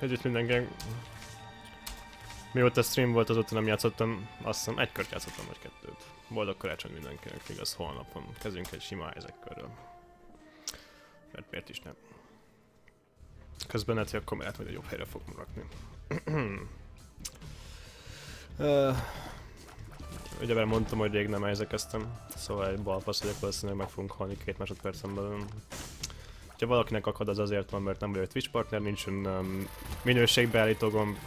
Együtt mindenki. Mióta stream volt, azóta nem játszottam, azt hiszem egy kört játszottam, vagy kettőt. Boldog karácsony mindenkinek, igaz, holnapon kezdünk egy sima Isaac körről. Mert miért is nem. Közben lehet, hogy a kamerát majd egy jobb helyre fogom rakni. Ugyebár mondtam, hogy rég nem Isaac-eztem, szóval egy balfasz vagyok, valószínűleg meg fogunk halni 2 másodpercen belül. Ha valakinek akad, az azért van, mert nem vagyok Twitch partner, nincs minőségbeállító gomb.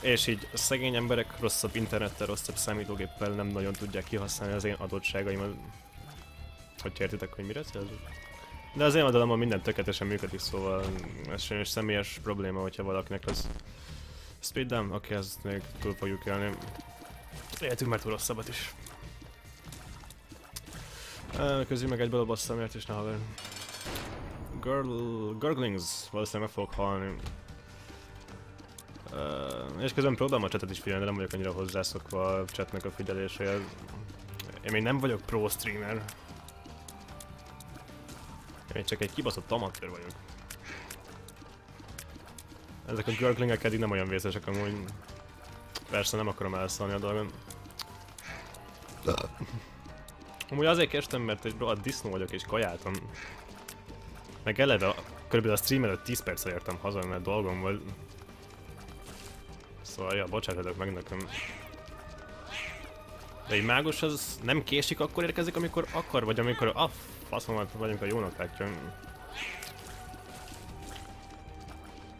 És így a szegény emberek rosszabb internettel, rosszabb számítógéppel nem nagyon tudják kihasználni az én adottságaimat. Hogy értitek, hogy mire célzok? De az én oldalamon minden tökéletesen működik, szóval ez sajnos személyes probléma, hogyha valakinek az speeddown, aki ezt még túl fogjuk élni. Éltünk már túl rosszabbat is. Közül meg egy balobasszal, miért is ne haver. Gurglings, valószínűleg meg fogok halni. És közben próbálom a chatet is figyelni, de nem vagyok annyira hozzászokva a chatnek a figyeléséhez. Én még nem vagyok pro streamer. Én még csak egy kibaszott amatőr vagyok. Ezek a gurglingek eddig nem olyan vészesek amúgy. Persze nem akarom elszállni a dolgon. Amúgy azért kestem, mert egy rohadt disznó vagyok és kajáltam. Meg eleve körülbelül a stream előtt 10 perccel értem haza, mert dolgom volt. Szóval, ja, bocsánat meg nekem. De egy mágus az nem késik, akkor érkezik, amikor akar, vagy amikor a faszomat, vagy amikor jónak látja.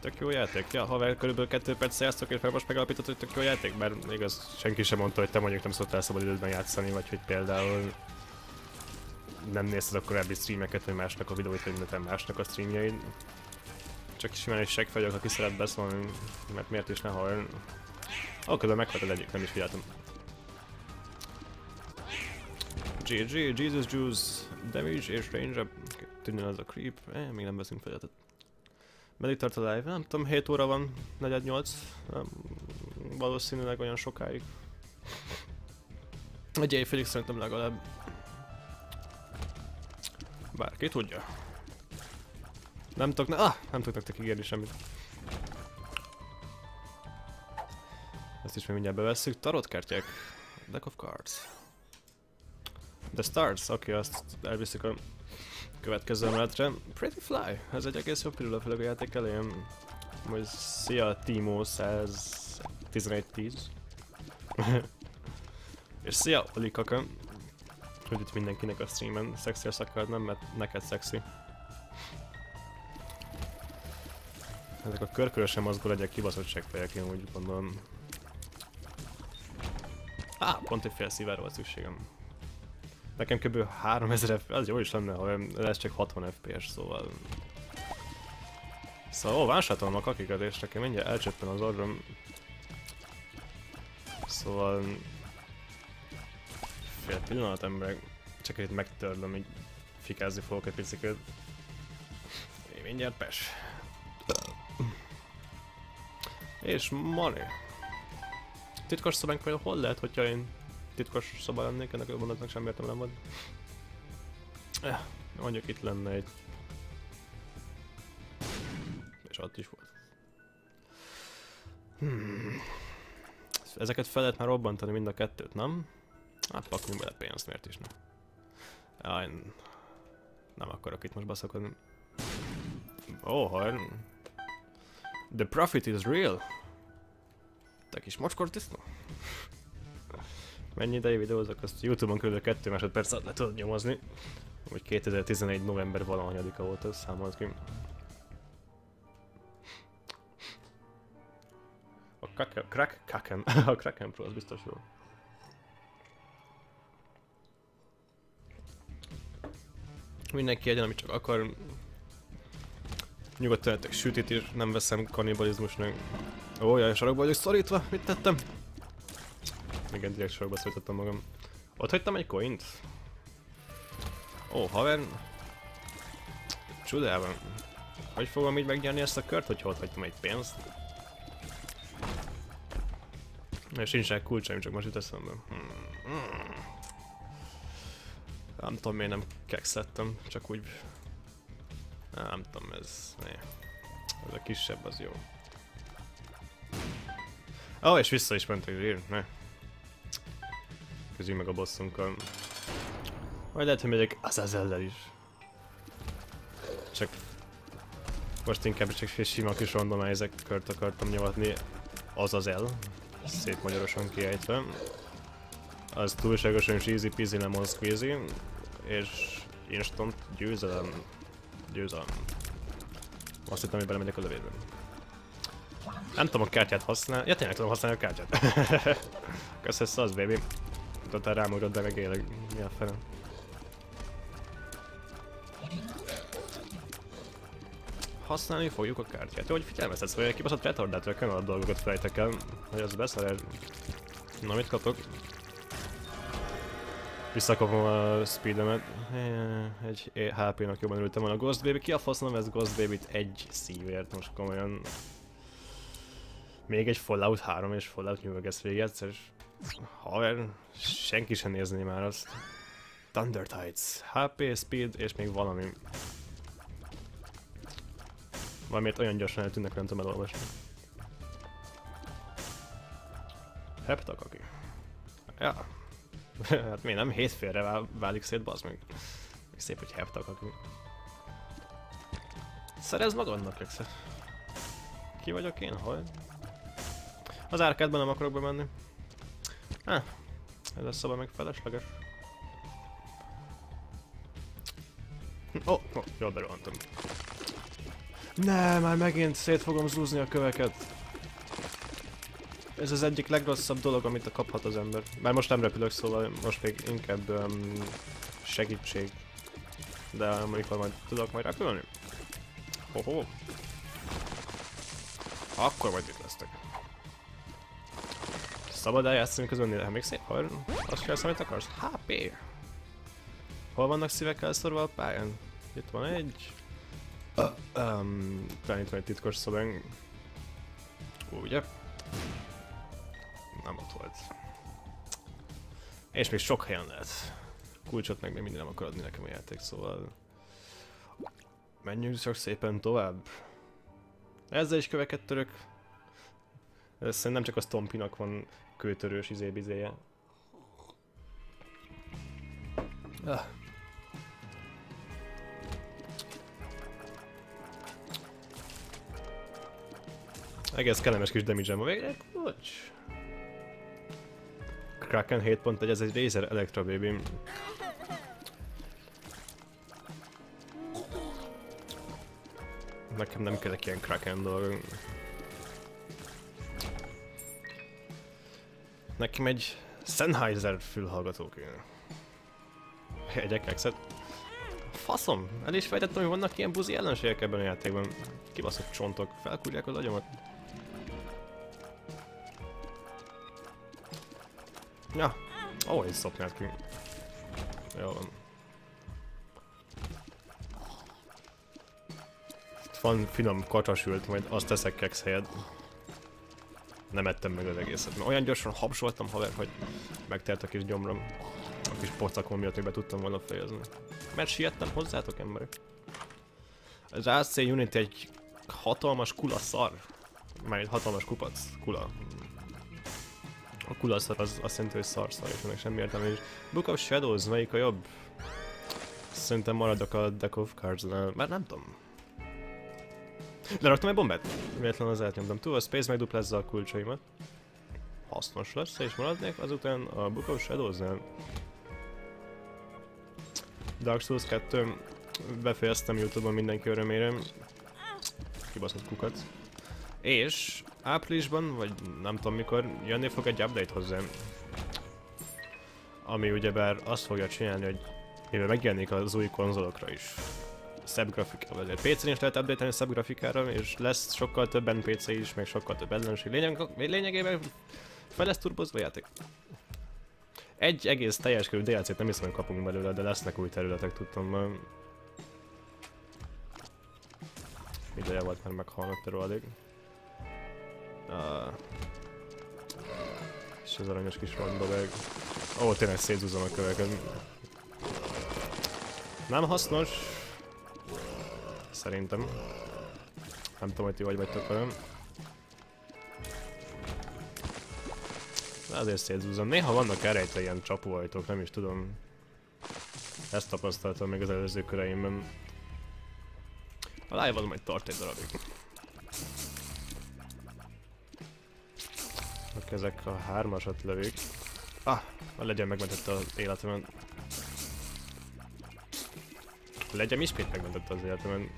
Tök jó játék. Ja, haver, körülbelül 2 perc játszok, és fel most megalapított, hogy tök jó játék, bár igaz, senki sem mondta, hogy te mondjuk nem szoktál szabad időben játszani, vagy hogy például nem nézted a korábbi streameket, vagy másnak a videóit, vagy minden másnak a streamjaid. Csak simán egy segg vagyok, aki szeret beszólni, mert miért is ne halljon. Ó, közben meghaltad egyik, nem is figyeltem. GG, Jesus Juice, Damage és Range Up. Tűnjön az a creep, még nem veszünk felületet. Meddig tart a live? Nem tudom, 7 óra van, 4-8. Valószínűleg olyan sokáig. Egy éjfélig szerintem legalább. Bárki tudja. Nem tudok, nem tudok nektek ígérni semmit. Ezt is még mindjárt bevesszük. Tarotkártyák. Deck of cards. The stars. Oké, azt elviszik a következő emeletre. Pretty fly. Ez egy egész jó pillanat, főleg a játék elején. Majd szia Timo 11110. És szia Oli kaka. Hogy itt mindenkinek a streamen szexi a szakad, nem? Mert neked szexi. Ezek a körkörösen mozgó legyek kibaszottságfejek, én úgy gondolom. Á, pont egy fél szívára van szükségem. Nekem kb. 3000 FPS, az jó is lenne, ha ez csak 60 FPS, szóval... Szóval, ó, vásárolom a kakikat, és nekem mindjárt elcsöppen az orrom. Szóval... Fél pillanat, emberek. Csak itt megtörlöm, így fikázni fogok egy picikét. Én mindjárt pes. És money. Titkos szobánk vajon hol lehet, hogyha én titkos szoba lennék? Ennek a mondatnak sem értem nem volt. Mondjuk itt lenne egy. És ott is volt. Ezeket fel lehet már robbantani mind a kettőt, nem? Hát pakoljunk bele pénzt, miért is nem? Jaj, nem akarok itt most baszakodni. Oh, hajr. The profit is real! Te kis mocskor disznó! Mennyi ideig videózok, azt YouTube-on kb. 2 másodperc alatt le tudod nyomozni. Úgy 2011. november valahanyadika volt, az számolt ki. A Kraken, a Kraken Pro, az biztos jó. Mindenki egyen, amit csak akar. Nyugodtan lehetek sütit is, nem veszem kannibalizmusnak. Ó, jaj, sarokba vagyok szorítva, mit tettem? Igen, direkt sarokba szorítottam magam. Ott hagytam egy coint. Ó, haver. Csodában. Hogy fogom így megnyerni ezt a kört, hogyha ott hagytam egy pénzt? És nincs egy kulcsaim, csak most itt eszembe. Nem tudom, miért nem kekszettem, csak úgy... Nem tudom, ez... Ne. Ez a kisebb az jó. Ó, és vissza is mentek zsírt, ne. Közüljünk meg a bosszunkkal. Majd lehet, hogy megyek Azazellel is. Csak... most inkább csak sima kis random Isaac kört akartam nyomatni. Azazel. Szép magyarosan kiejtve. Az túlságosan is easy peasy lemon squeezy. És... instant győzelem. Győzelem. Azt hittem, hogy belemegyek a lövésbe. Nem tudom a kártyát használni. Ja, tényleg tudom használni a kártyát. Köszönöm, az baby. Totál rámugrott, de megélek. Mi a fene? Használni fogjuk a kártyát. Jó, hogy figyelmeztetsz, hogy egy kibaszott retardátra kell a dolgokat felejtek el. Hogy az beszarál. Na, mit kapok? Visszakapom a speedemet. Egy HP-nak jobban ültem van a Ghost Baby. Ki a faszom ez Ghost Baby-t egy szívért most komolyan. Még egy Fallout 3 és Fallout New Vegas végig egyszer. Haver, senki sem nézné már azt. Thunder Tides, HP, Speed és még valami. Valamiért olyan gyorsan eltűnnek, nem tudom elolvasni. Heptakaki. Ja. Hát mi nem? Hétfélre válik szét, bazd meg. Még szép, hogy heptakaki. Szerez magadnak, Lexe. Ki vagyok én? Hol? Az árkádban nem akarok bemenni. Há, ez a szoba meg felesleges. Ó, jól berohantam. Ne, már megint szét fogom zúzni a köveket. Ez az egyik legrosszabb dolog, amit kaphat az ember. Már most nem repülök, szóval most még inkább segítség. De amikor majd tudok majd repülni? Hoho. Akkor majd itt lesztek. Szabad eljátszani közben, néha még szép, ha azt csinálsz, amit akarsz. HP! Hol vannak szívek elszorva a pályán? Itt van egy... talán itt van egy titkos szobánk. Ugye? Nem ott volt. És még sok helyen lehet. Kulcsot meg még mindig nem akar adni nekem a játék, szóval... menjünk csak szépen tovább. Ezzel is köveket török. Ez szerintem csak a Stompinak van kőtörős izébizéje. Egész kellemes kis damage-em a végre, kulcs. Kraken 7.1, ez egy Razer Electra baby. Nekem nem kellek ilyen Kraken dolgok. Nekem egy Sennheiser fülhallgató kéne. Egy Exet. Faszom! El is fejtettem, hogy vannak ilyen buzi ellenségek ebben a játékban. Kibaszott csontok, felkúrják az agyamat. Ja, ó, egy szopnyát ki. Jól van. Itt van finom kacsasült, majd azt teszek keksz helyett. Nem ettem meg az egészet, mert olyan gyorsan habsoltam, haver, hogy megtelt a kis gyomrom. A kis pocakom miatt még be tudtam volna fejezni. Mert siettem hozzátok, emberek. Az AC Unit egy hatalmas kula szar. Már egy hatalmas kupac, kula. A kula szar az azt jelenti, hogy szar, és ennek semmi értelme. És Book of Shadows, melyik a jobb? Szerintem maradok a Deck of Cards-nál, már nem tudom. Leraktam egy bombát? Véletlenül az átnyomtam túl, a Space megduplázza a kulcsaimat. Hasznos lesz, és maradnék azután a Book of Shadows-nál. Dark Souls 2, befejeztem YouTube-on mindenki örömére. Kibaszott kukat. És áprilisban, vagy nem tudom mikor, jönni fog egy update hozzám. Ami ugyebár azt fogja csinálni, hogy mivel megjelenik az új konzolokra is. Szebb grafikával. PC-n is lehet update-elni szebb grafikára, és lesz sokkal több NPC is, meg sokkal több ellenség. Lényegében fel lesz turbozva játék. Egy egész teljes körű DLC-t nem hiszem, hogy kapunk belőle, de lesznek új területek, tudtam. Ideje volt már meghalnak területek. És az aranyos kis rondobeg. Ó, tényleg szétzúzom a köveket. Nem hasznos. Szerintem. Nem tudom, hogy ti hogy vagytok velem. Azért szétzúzom. Néha vannak elrejtve ilyen csapóajtók, nem is tudom. Ezt tapasztaltam még az előző köreimben. A live-on majd tart egy darabig. Akkor ezek a hármasat lövik. Ah, legyen megmentette az életemen. Legyen ismét megmentette az életemen.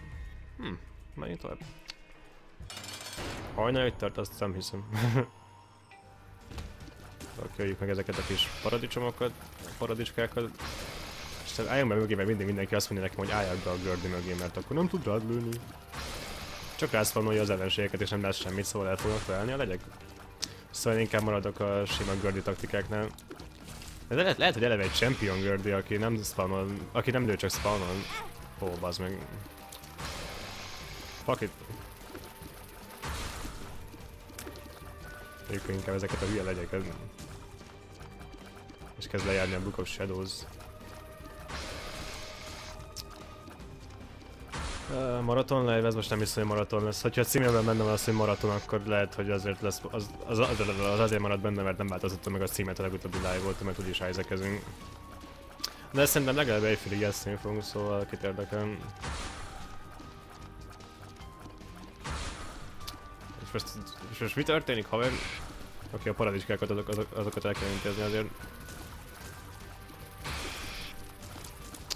Menjünk tovább. Hajnal itt tart, azt nem hiszem. Köljük meg ezeket a kis paradicsomokat, paradicskákat. És álljunk be mögé, mert mindig mindenki azt mondja nekem, hogy álljak be a Gördi mögé, mert akkor nem tud rád lőni. Csak rászpanolja az ellenségeket, és nem lesz semmit, szóval el fognak felelni a legyek. Szóval én inkább maradok a sima Gördi taktikáknál. De lehet, hogy eleve egy champion Gördi, aki nem spawnol, aki nem lő, csak spawnol. Ó, bazd meg. Fuck it. Tegyük inkább ezeket a hülye legyeket. És kezd lejárni a Book of Shadows. Maraton live, ez most nem hiszem, hogy maraton lesz. Hogyha a címemben benne van az, hogy maraton, akkor lehet, hogy azért lesz, az azért marad benne, mert nem változtattam meg a címet a legutóbbi live-ot, mert úgyis Isaac-ezünk. De szerintem legalább egyfélig játszani fogunk, szóval kit érdekel. És most mi történik, haver? Oké, a paradicskákat, azokat el kell intézni azért.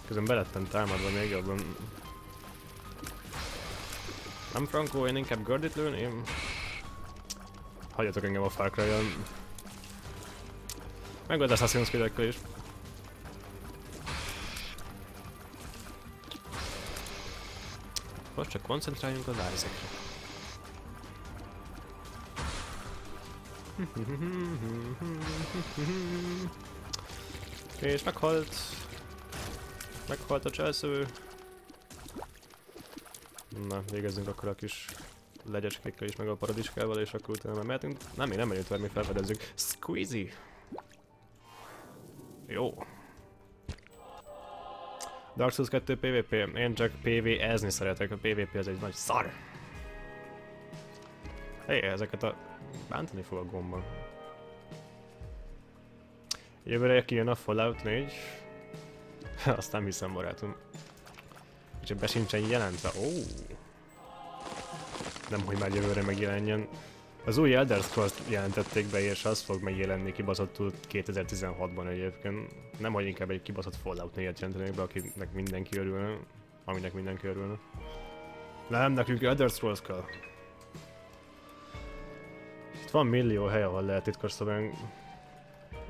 Közben belettem támadva még jobban. Nem frankó, én inkább Gördit lőném. Hagyjatok engem a Far Cry-jal. Meg az Assassin's Creed-ekkel is. Most csak koncentráljunk az Isaac-re. És meghalt. Meghalt a cselszövő. Na, végezzünk akkor a kis legyecskékkel is, meg a paradicskával, és akkor utána már mehetünk. Nem, én nem megyünk tovább, mi felfedezzük. Squeezy! Jó. Dark Souls 2 PvP. Én csak PvE-zni szeretek, a PvP az egy nagy szar. Hé, ezeket a... bántani fog a gomba. Jövőre kijön a Fallout 4. Azt nem hiszem, barátom. Úgyhogy be sincsen jelentve. Ó. Nem, hogy már jövőre megjelenjen. Az új Elder Scrolls-t jelentették be, és az fog megjelenni kibaszottul 2016-ban egyébként. Nem, hogy inkább egy kibaszott Fallout 4-et jelentenek be, akinek mindenki örülne. Aminek mindenki örülne. Nem, nekünk Elder Scrolls kell. Van millió hely, ahol lehet titkos szobán.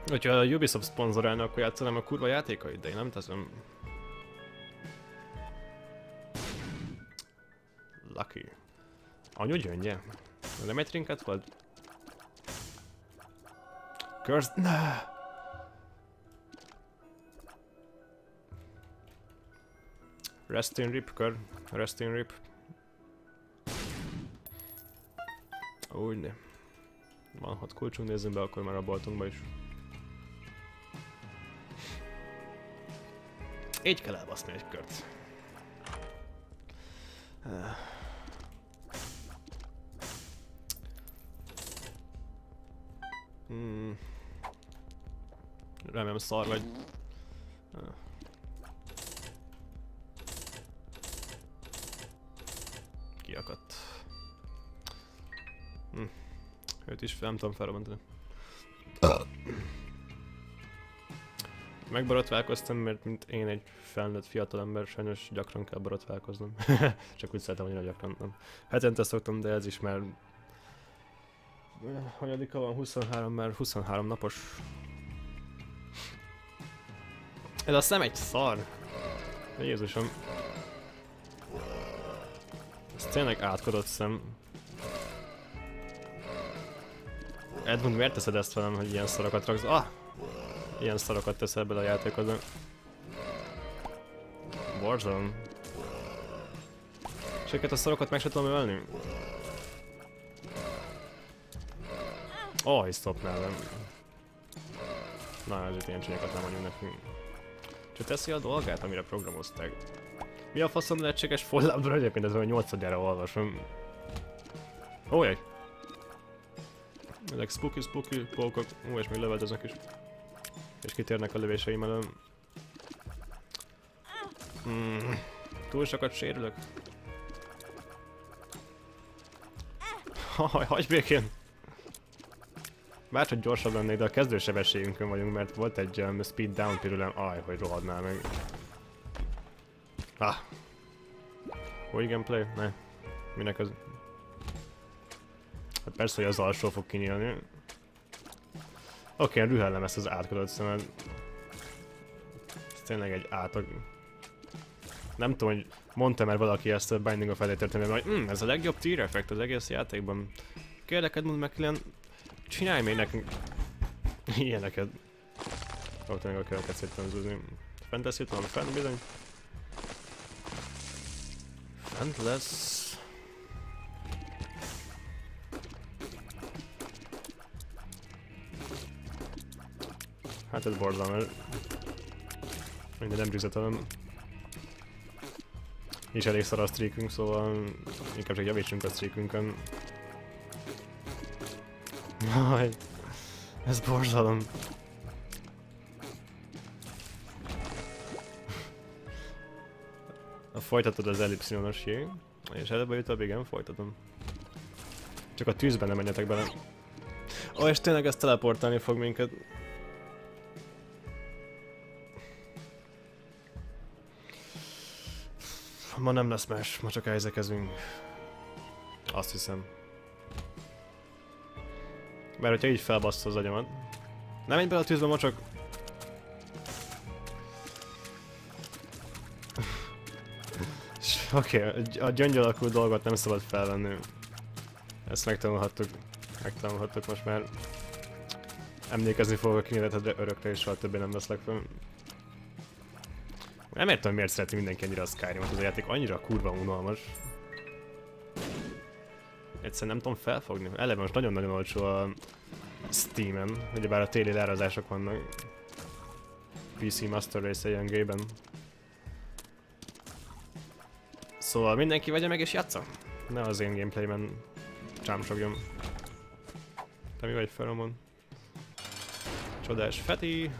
Hogyha a Ubisoft szponzorálna, akkor játszanám a kurva játékait, de én nem teszem. Lucky. Anyu gyöngye? Nem egy trinket volt? Curse... nah. Rest in rip, kör. Rest in rip. Úgy ne. Van 6 kulcsunk, nézzünk be akkor már a boltunkba is. Így kell elbaszni egy kört. Remélem szar vagy. Kiakadt. Őt is nem tudom felrobbantani. Megborotválkoztam, mert mint én egy felnőtt fiatalember, sajnos gyakran kell borotválkoznom. Csak úgy szeretem, hogy gyakran nem. Hetente szoktam, de ez is már... hanyadika van? 23, már 23 napos. Ez azt hiszem egy szar. Jézusom. Ez tényleg átkodott szem. Edmund, miért teszed ezt velem, hogy ilyen szarokat raksz? Ah! Ilyen szarokat tesz ebből a játékodban. Borzalom. És őket a szarokat meg se tudom ölni? Oh, stop nálam. Na, ezért ilyen csúnyákat nem mondjuk nekünk. Csak teszi a dolgát, amire programozták. Mi a faszom lehetséges Falloutban? Egyébként ez olyan 8-adjára olvasom. Ojjaj! Ezek spooky pókok. Ó, és még leveldeznek is. És kitérnek a lövéseim elől. Túl sokat sérülök. Haj, hagyj békén! Bárcsak gyorsabb lennék, de a kezdősebességünkön vagyunk, mert volt egy speed down pirulám. Aj, hogy rohadnál meg. Ah! Hogy gameplay? Ne. Minek az? Hát persze, hogy az alsó fog kinyílni. Oké, rühellem ezt az átkodott szemed. Ez tényleg egy átlag. Nem tudom, hogy mondta már valaki ezt a Binding of Isaac történetben, hogy ez a legjobb tier effekt az egész játékban. Kérlek, Edmund McLean, csinálj még nekünk ilyeneket. Ott meg a kölket szépen zúzni. Fent lesz itt valami fenn, bizony. Fent lesz. Hát ez borzalmas. Minden nem rüzetelem. És elég szar a streakünk, szóval inkább csak javítsunk a streakünkön. Jaj, ez borzalom. Folytatod az ellipszilonos jég, és előbb jutott, igen, folytatom. Csak a tűzben nem menjetek bele. Ó, és tényleg ez teleportálni fog minket. Ma nem lesz más, ma csak elzekezünk. Azt hiszem. Mert hogyha így felbasszol az agyamat. Nem menj bele a tűzbe, mocsok! Oké, a gyöngy alakú dolgot nem szabad felvenni. Ezt megtanulhattuk. Megtanulhattuk most már. Emlékezni fogok a kinéletedre örökre, és soha többé nem veszlek fel. Nem értem, miért szereti mindenki annyira a Skyrimot, az a játék annyira kurva unalmas. Egyszerűen nem tudom felfogni. Eleve most nagyon-nagyon olcsó a Steam-en, ugyebár a téli leárazások vannak. PC Master Race ENG-ben. Szóval mindenki vegye meg és játsza. Ne az én gameplayben csámsogjon. Te mi vagy Feromon? Csodás Feti!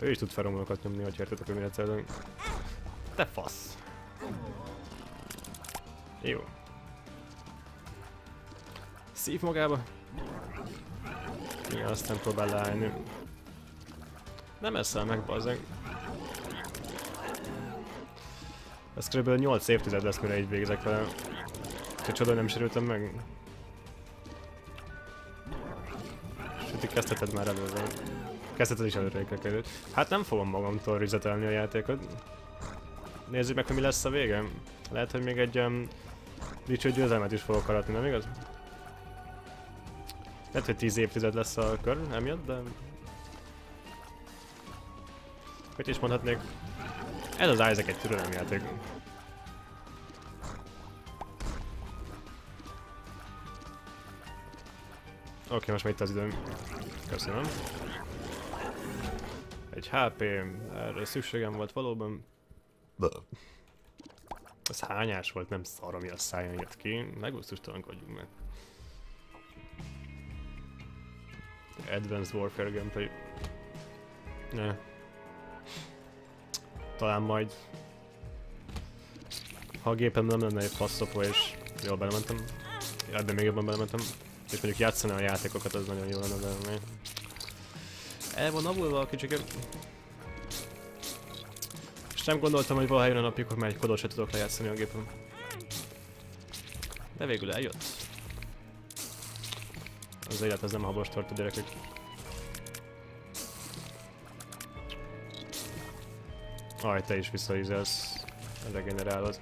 Ő is tud feromonokat nyomni, hogy értetek, hogy mire célzunk. Te fasz! Jó. Szív magába. Igen, aztán próbál leállni. Nem eszel meg, bazzeg. Ez kb. 8 évtized lesz, mire így végzek vele. Csak csoda, nem sérültem meg. Sőt, így kezdheted már előre. Kezdheted is előre került. Hát nem fogom magamtól resetelni a játékot. Nézzük meg, hogy mi lesz a vége. Lehet, hogy még egy dicső győzelmet is fogok aratni, nem igaz? Lehet, hogy 10 évtized lesz a kör emiatt, de... Hogy is mondhatnék? Ez az Isaac egy türelemjáték. Oké, most már itt az időm. Köszönöm. Egy HP, erre szükségem volt valóban. Ez hányás volt, nem szar, ami a szájon jött ki. Megusztustalankodjunk meg. Advanced Warfare gameplay. Ne. Talán majd... Ha a gépem nem lenne egy passzopó és jól belementem. Ebben még jobban belementem. És mondjuk játszani a játékokat, az nagyon jó lenne belemenni. El van avulva a kicsiket. És nem gondoltam, hogy valaha jön a napjuk, hogy már egy kodot se tudok lejátszani a gépen. De végül eljött. Az élet az nem habos tart a gyerekek. Aj, te is visszaízelsz. Regenerálod.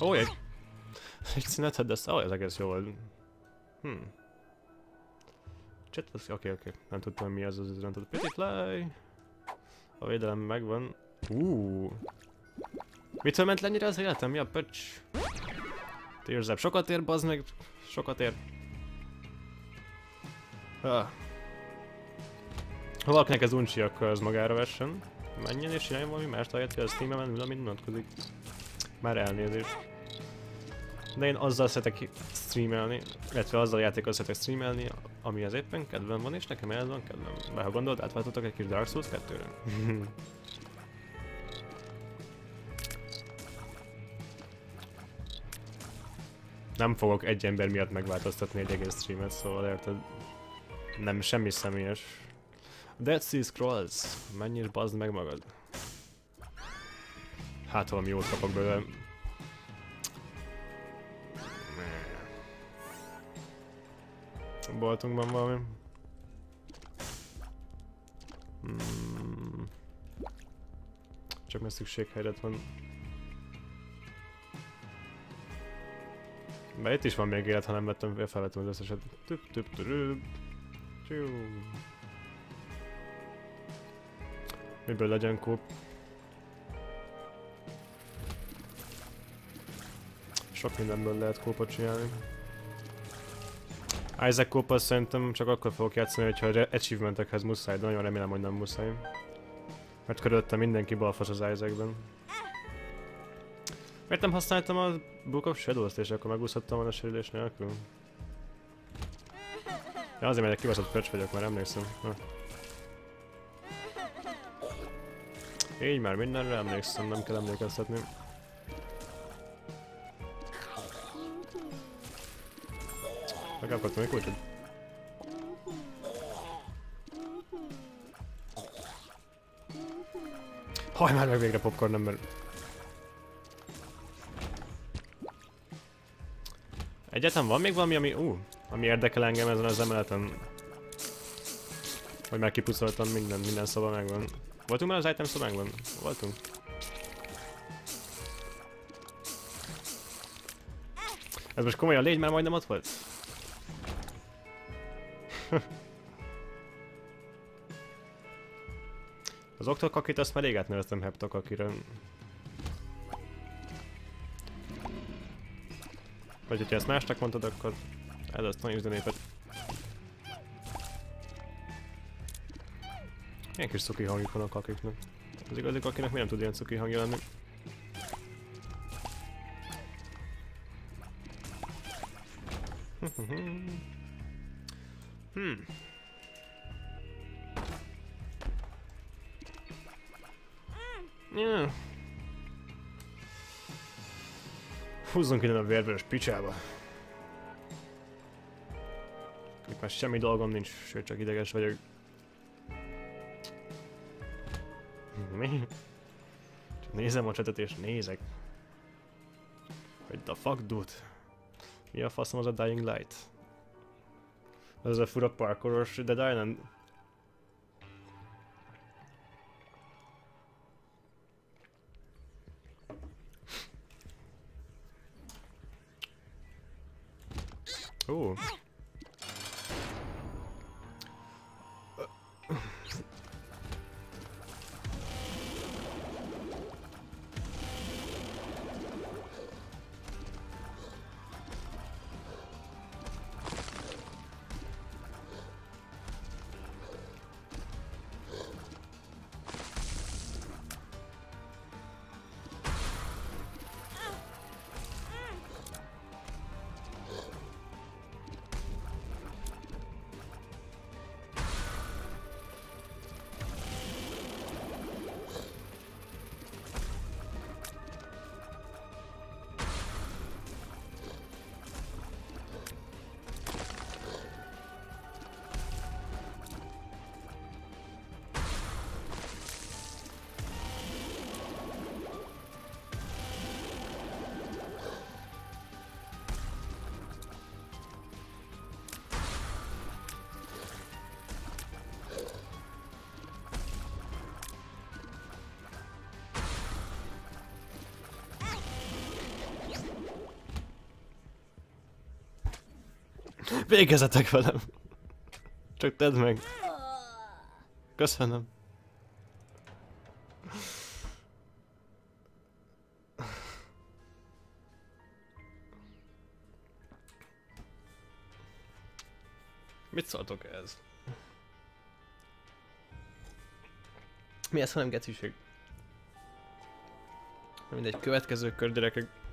Ójjj! Egy szüneted, de szóval ez egész jó volt. Csetvasz, oké. Nem tudtam, mi az az üzenetet. Petit láj! A védelem megvan. Mitől ment lennyire az életem? Mi a pöcs? Térzebb. Sokat ér, bazd meg! Sokat ér. Ha valakinek ez uncsi, akkor az magára vessen. Menjen és csináljon valami mást, ahelyett, hogy a Steambe menül, amit unatkozik. Már elnézést. De én azzal szeretek streamelni, illetve azzal a játékkal szeretek streamelni, amihez éppen kedvem van, és nekem ez van kedvem. Bár ha gondolt, átváltottak egy kis Dark Souls 2-re. Nem fogok egy ember miatt megváltoztatni egy egész streamet, szóval érted? Nem, semmi személyes. Dead Sea Scrolls, menj és bazd meg magad. Hát valami jót kapok belőle. A boltunkban valami. Csak mert szükséghelyzet van. Bár itt is van még élet, ha nem vettem, felvettem az összeset. Miből legyen kúp? Sok mindenből lehet kópot csinálni. Isaac kóppal szerintem csak akkor fogok játszani, hogyha achievementekhez muszáj, de nagyon remélem, hogy nem muszáj. Mert körülöttem mindenki balfas az Isaacben. Miért nem használtam a Book of Shadows-t, és akkor megúszhattam volna a sérülés nélkül? Ja, azért, mert egy kibaszott pöcs vagyok, már emlékszem. Ha. Így már mindenre emlékszem, nem kell emlékeztetni. Megkaptam egy kulcsot. Haj, már meg végre popcorn ember. Egyáltalán van még valami, ami érdekel engem ezen az emeleten? Hogy már kipucoltam mindent, minden szoba megvan. Voltunk már az item szobánkban? Voltunk. Ez most komolyan, légy már majdnem ott volt. Az Oktokakit azt már rég átneveztem Heptokakira. Vagy hogyha ezt másnak mondtad, akkor ez azt nagyon üzenépet. Ilyen kis cuki hangjuk van a kakiknak. Az igazik, akinek mi nem tud ilyen cuki hangja lenni. Húzzunk innen a vérbős picsába. Itt már semmi dolgom nincs, sőt csak ideges vagyok. Mi? Csak nézem a csetet és nézek. Hogy the fuck dude? Mi a faszom az a Dying Light? Az a fura parkouros Dead Island. Ó. Végezzetek velem! Csak tedd meg! Köszönöm! Mit szóltok ehhez? Mi ez, ha nem gecűség? Mindegy, következő körderekre